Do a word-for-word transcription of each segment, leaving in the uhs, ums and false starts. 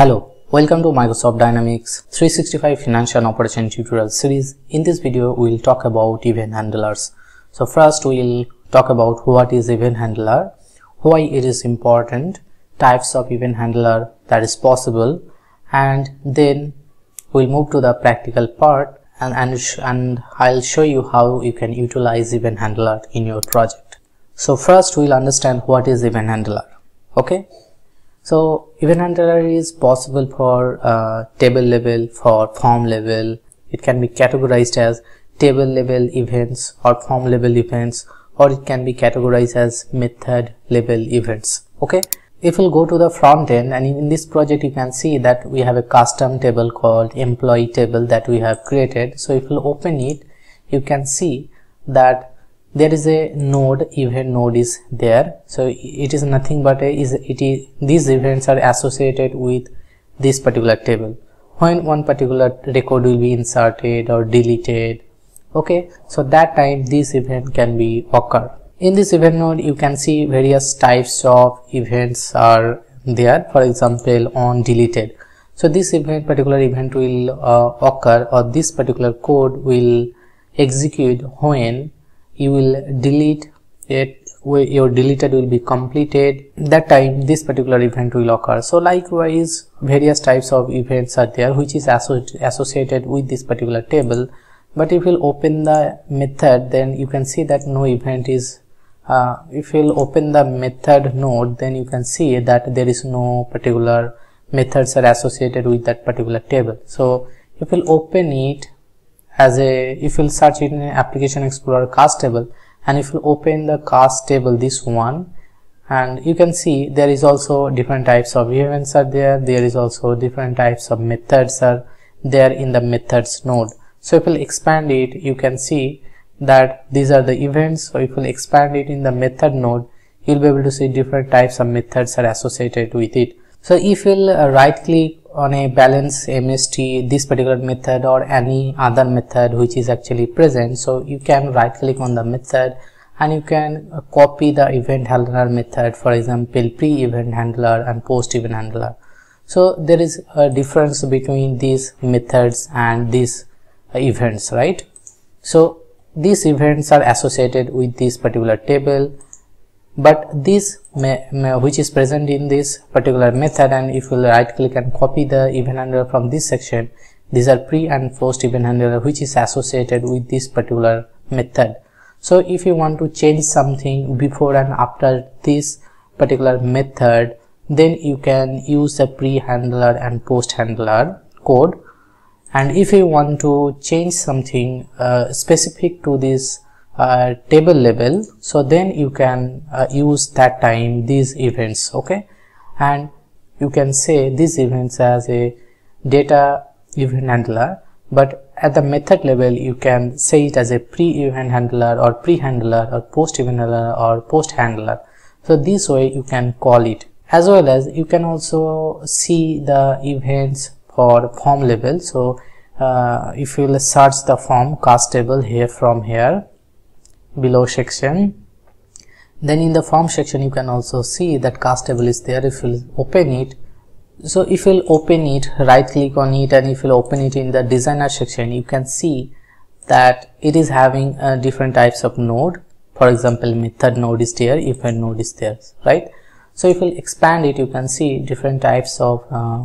Hello, welcome to Microsoft Dynamics three sixty-five Financial and Operation Tutorial Series. In this video, we will talk about event handlers. So first, we will talk about what is event handler, why it is important, types of event handler that is possible, and then we'll move to the practical part and, and, and I'll show you how you can utilize event handler in your project. So first, we'll understand what is event handler, okay? So event handler is possible for uh, table level, for form level. It can be categorized as table level events or form level events, or it can be categorized as method level events. Okay. If we'll go to the front end, and in this project you can see that we have a custom table called employee table that we have created. So if we'll open it, you can see that there is a node, event node is there. So it is nothing but a is it is these events are associated with this particular table. When one particular record will be inserted or deleted, okay, so that time this event can be occur. In this event node you can see various types of events are there, for example on deleted. So this event particular event will uh, occur, or this particular code will execute when you will delete it, your deleted will be completed. That time this particular event will occur. So likewise, various types of events are there which is associated with this particular table. But if you'll open the method, then you can see that no event is uh, if you'll open the method node, then you can see that there is no particular methods are associated with that particular table. So if you'll open it as a, if you'll search it in application explorer cast table, and if you open the cast table, this one, and you can see there is also different types of events are there. There is also different types of methods are there in the methods node. So if you'll expand it, you can see that these are the events. So if you'll expand it in the method node, you'll be able to see different types of methods are associated with it. So if you'll uh, right click on a balance M S T, this particular method or any other method which is actually present, so you can right click on the method and you can uh, copy the event handler method, for example pre-event handler and post-event handler. So there is a difference between these methods and these uh, events, right? So these events are associated with this particular table, but this which is present in this particular method, and if you right click and copy the event handler from this section, these are pre and post event handler which is associated with this particular method. So if you want to change something before and after this particular method, then you can use the pre handler and post handler code. And if you want to change something uh, specific to this Uh, table level, so then you can uh, use that time these events, okay, and you can say these events as a data event handler, but at the method level you can say it as a pre-event handler or pre-handler or post-event handler or post-handler. So this way you can call it. As well as you can also see the events for form level. So uh, if you will search the form cast table here, from here below section, then in the form section you can also see that cast table is there. If you'll open it, so if you'll open it, right click on it, and if you'll open it in the designer section, you can see that it is having uh, different types of node. For example, method node is there, event node is there, right? So if you'll expand it, you can see different types of uh,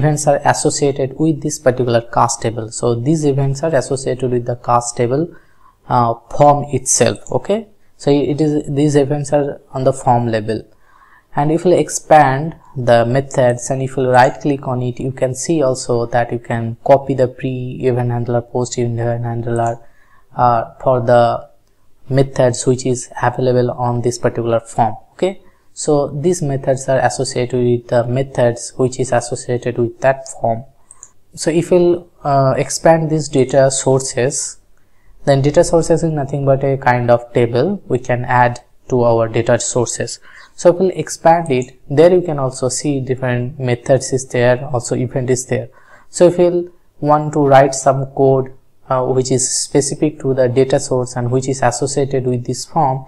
events are associated with this particular cast table. So these events are associated with the cast table Uh, form itself, okay? So it is, these events are on the form level. And if you expand the methods and if you right click on it, you can see also that you can copy the pre event handler, post event handler uh, for the methods which is available on this particular form, okay? So these methods are associated with the methods which is associated with that form. So if you uh, expand these data sources, then data sources is nothing but a kind of table we can add to our data sources. So if we'll expand it, there you can also see different methods is there, also event is there. So if we'll want to write some code uh, which is specific to the data source and which is associated with this form,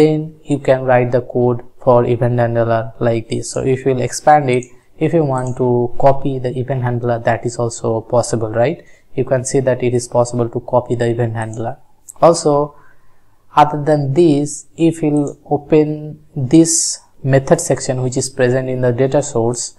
then you can write the code for event handler like this. So if you'll expand it, If you want to copy the event handler, that is also possible, right? You can see that it is possible to copy the event handler. Also, other than this, if you open this method section which is present in the data source,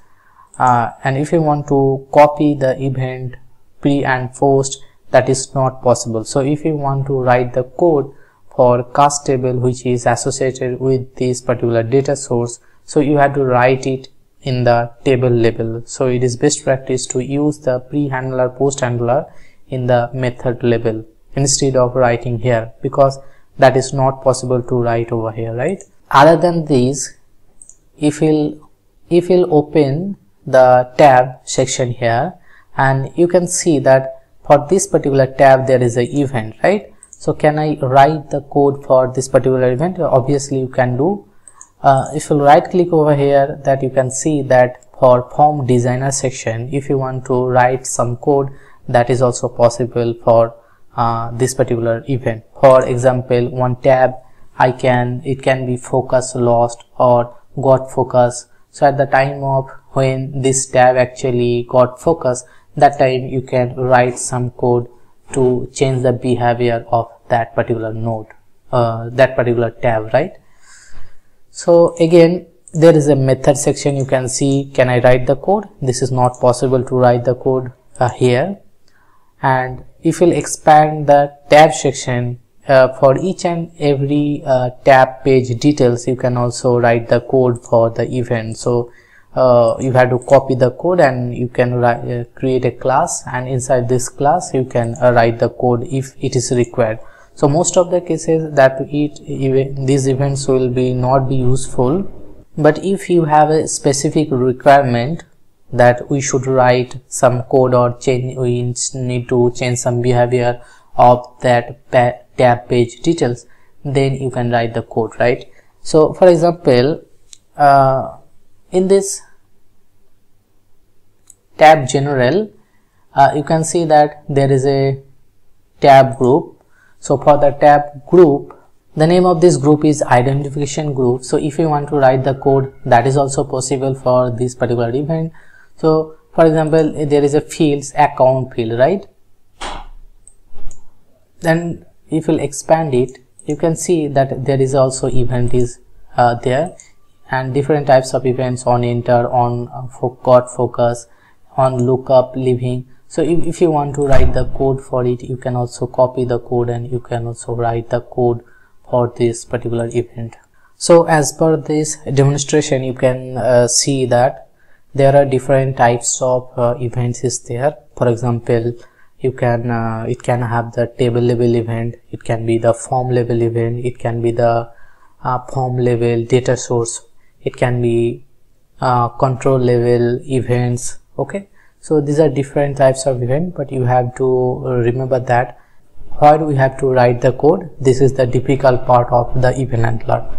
uh, and if you want to copy the event pre and post, that is not possible. So if you want to write the code for cast table which is associated with this particular data source, so you have to write it in the table label. So it is best practice to use the pre handler, post handler in the method label instead of writing here, because that is not possible to write over here, right? Other than this, if you'll if you'll open the tab section here, and you can see that for this particular tab there is an event, right? So can I write the code for this particular event? Obviously you can do. Uh, if you right click over here, that you can see that for form designer section, if you want to write some code, that is also possible for uh, this particular event. For example, one tab I can it can be focus lost or got focus. So at the time of when this tab actually got focus, that time you can write some code to change the behavior of that particular node, uh, that particular tab, right? So again, there is a method section. You can see, can I write the code? This is not possible to write the code uh, here. And if you'll expand the tab section, uh, for each and every uh, tab page details, you can also write the code for the event. So uh, you have to copy the code, and you can write, uh, create a class, and inside this class you can uh, write the code if it is required. So most of the cases that it even these events will be not be useful, but if you have a specific requirement that we should write some code or change, we need to change some behavior of that tab page details, then you can write the code, right? So for example, uh, in this tab general, uh, you can see that there is a tab group. So for the tab group, the name of this group is identification group. So if you want to write the code, that is also possible for this particular event. So for example, there is a fields account field, right? Then if you'll expand it, you can see that there is also event is uh, there, and different types of events on enter, on uh, forgot focus, on lookup, leaving. So if, if you want to write the code for it, you can also copy the code, and you can also write the code for this particular event. So as per this demonstration, you can uh, see that there are different types of uh, events is there. For example, you can uh, it can have the table level event, it can be the form level event, it can be the uh, form level data source, it can be uh, control level events, okay? So these are different types of event, but you have to remember that why do we have to write the code? This is the difficult part of the event handler.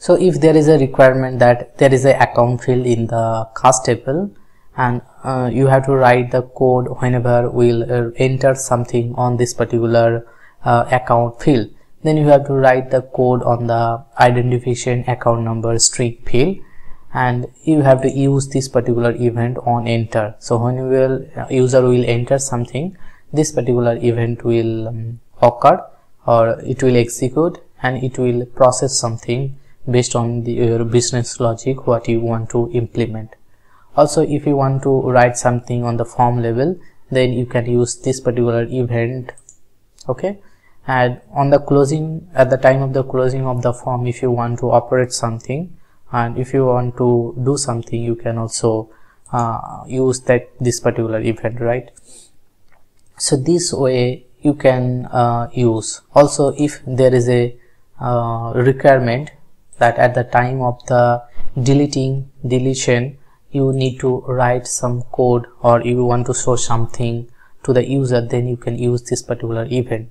So if there is a requirement that there is an account field in the cast table, and uh, you have to write the code whenever we'll uh, enter something on this particular uh, account field, then you have to write the code on the identification account number string field, and you have to use this particular event on enter. So when you will user will enter something, this particular event will um, occur, or it will execute, and it will process something based on the, your business logic what you want to implement. Also, if you want to write something on the form level, then you can use this particular event, okay? And on the closing, at the time of the closing of the form, if you want to operate something, and if you want to do something, you can also uh, use that this particular event, right? So this way you can uh, use. Also, if there is a uh, requirement that at the time of the deleting deletion you need to write some code, or you want to show something to the user, then you can use this particular event.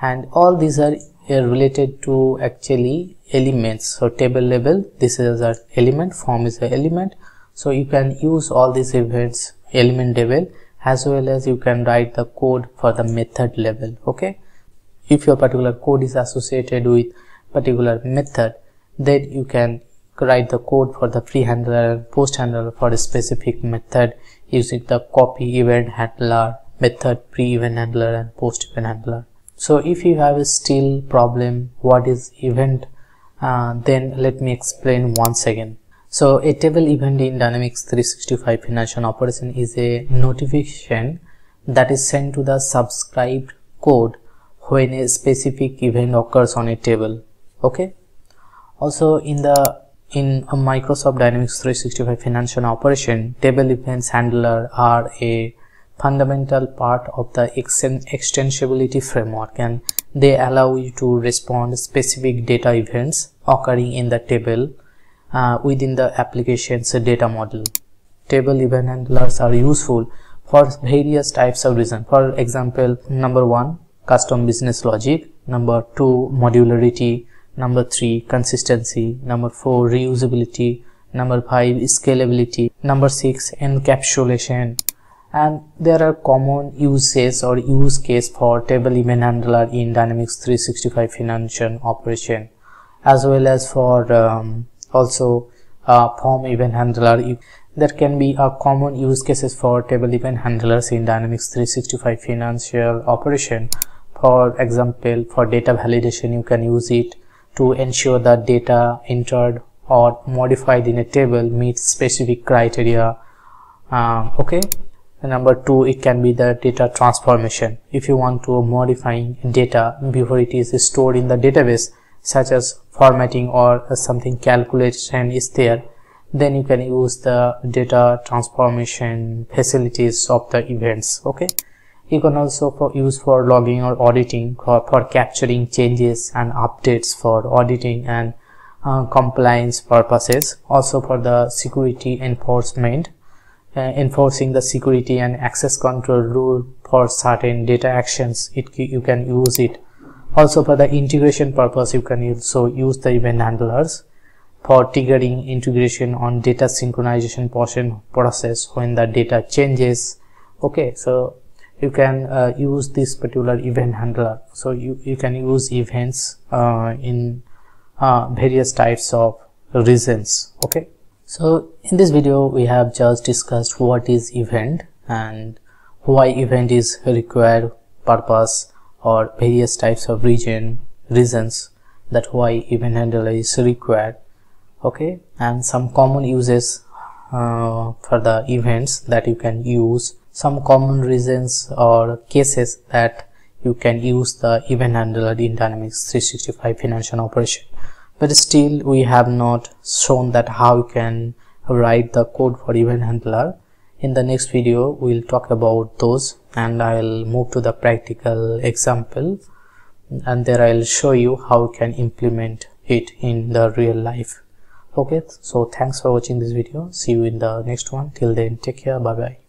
And all these are related to actually elements. So table level, this is an element, form is an element, so you can use all these events element level, as well as you can write the code for the method level, okay? If your particular code is associated with particular method, then you can write the code for the pre handler and post handler for a specific method using the copy event handler, method pre event handler and post event handler. So if you have a still problem, what is event? Uh, then let me explain once again. So a table event in Dynamics three sixty-five financial operation is a notification that is sent to the subscribed code when a specific event occurs on a table. Okay. Also in the in a Microsoft Dynamics three sixty-five financial operation, table events handler are a fundamental part of the extensibility framework, and they allow you to respond to specific data events occurring in the table uh, within the application's data model. Table event handlers are useful for various types of reasons. For example, number one, custom business logic, number two, modularity, number three, consistency, number four, reusability, number five, scalability, number six, encapsulation. And there are common uses or use case for table event handler in Dynamics three sixty-five financial operation, as well as for um, also uh, form event handler. There can be a common use cases for table event handlers in Dynamics three sixty-five financial operation. For example, for data validation, you can use it to ensure that data entered or modified in a table meets specific criteria. Uh, okay. Number two, it can be the data transformation. If you want to modify data before it is stored in the database, such as formatting or something calculation is there, then you can use the data transformation facilities of the events. Okay. You can also for use for logging or auditing, or for capturing changes and updates for auditing and uh, compliance purposes. Also for the security enforcement. Uh, enforcing the security and access control rule for certain data actions, it you can use it. Also for the integration purpose, you can also use the event handlers for triggering integration on data synchronization portion process when the data changes. Okay, so you can uh, use this particular event handler. So you, you can use events uh, in uh, various types of reasons. Okay. So in this video we have just discussed what is event and why event is required, purpose, or various types of region reasons that why event handler is required. Okay, and some common uses uh, for the events that you can use, some common reasons or cases that you can use the event handler in Dynamics three sixty-five financial operation. But still we have not shown that how you can write the code for event handler. In the next video we will talk about those, and I will move to the practical example, and there I will show you how you can implement it in the real life. Okay, so thanks for watching this video. See you in the next one. Till then, take care. Bye bye.